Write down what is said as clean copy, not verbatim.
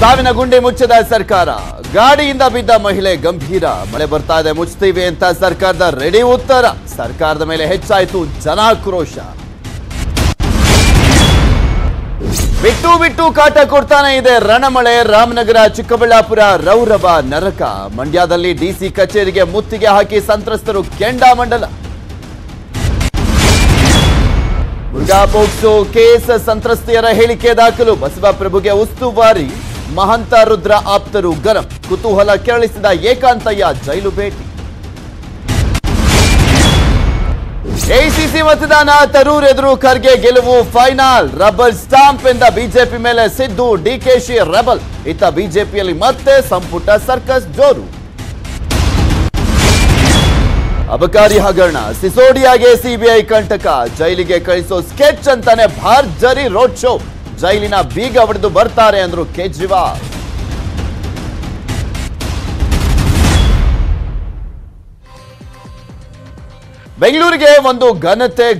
ಸಾವಿನ ಗುಂಡಿ ಮುಚ್ಚದ ಸರ್ಕಾರ, ಗಾಡಿಯಿಂದ ಬಿದ್ದ ಮಹಿಳೆ ಗಂಭೀರ. ಮಳೆ ಬರ್ತಾ ಇದೆ ಮುಚ್ಚುತ್ತೀವಿ ಅಂತ ಸರ್ಕಾರದ ರೆಡಿ ಉತ್ತರ. ಸರ್ಕಾರದ ಮೇಲೆ ಹೆಚ್ಚಾಯಿತು ಜನಾಕ್ರೋಶ. ಬಿಟ್ಟು ಬಿಟ್ಟು ಕಾಟ ಕೊಡ್ತಾನೆ ಇದೆ ರಣಮಳೆ. ರಾಮನಗರ, ಚಿಕ್ಕಬಳ್ಳಾಪುರ ರೌರವ ನರಕ. ಮಂಡ್ಯದಲ್ಲಿ ಡಿಸಿ ಕಚೇರಿಗೆ ಮುತ್ತಿಗೆ ಹಾಕಿ ಸಂತ್ರಸ್ತರು ಕೆಂಡಾಮಂಡಲ. ಮುರುಘಾ ಪೋಕ್ಸೋ ಕೇಸ್ ಸಂತ್ರಸ್ತೆಯರ ಹೇಳಿಕೆ ದಾಖಲು. ಬಸವಪ್ರಭುಗೆ ಉಸ್ತುವಾರಿ. ಮಹಂತ ರುದ್ರ ಆಪ್ತರು ಗರಂ. ಕುತೂಹಲ ಕೆರಳಿಸಿದ ಏಕಾಂತಯ್ಯ ಜೈಲು ಭೇಟಿ. ಎಸಿಸಿ ಮತದಾನ. ತರೂರ್ ಎದುರು ಖರ್ಗೆ ಗೆಲುವು ಫೈನಲ್. ರಬಲ್ ಸ್ಟಾಂಪ್ ಎಂದ ಬಿಜೆಪಿ ಮೇಲೆ ಸಿದ್ದು. ಡಿಕೆಶಿ ರೆಬಲ್. ಇತ್ತ ಬಿಜೆಪಿಯಲ್ಲಿ ಮತ್ತೆ ಸಂಪುಟ ಸರ್ಕಸ್ ಜೋರು. ಅಬಕಾರಿ ಹಗರಣ. ಸಿಸೋಡಿಯಾಗೆ ಸಿಬಿಐ ಕಂಟಕ. ಜೈಲಿಗೆ ಕಳಿಸೋ ಸ್ಕೆಚ್ ಅಂತಾನೆ ಭರ್ಜರಿ ರೋಡ್ ಶೋ. ಜೈಲಿನ ಬೀಗ ಹೊಡೆದು ಬರ್ತಾರೆ ಅಂದ್ರು ಕೇಜ್ರಿವಾಲ್. ಬೆಂಗಳೂರಿಗೆ ಒಂದು ಘನತೆ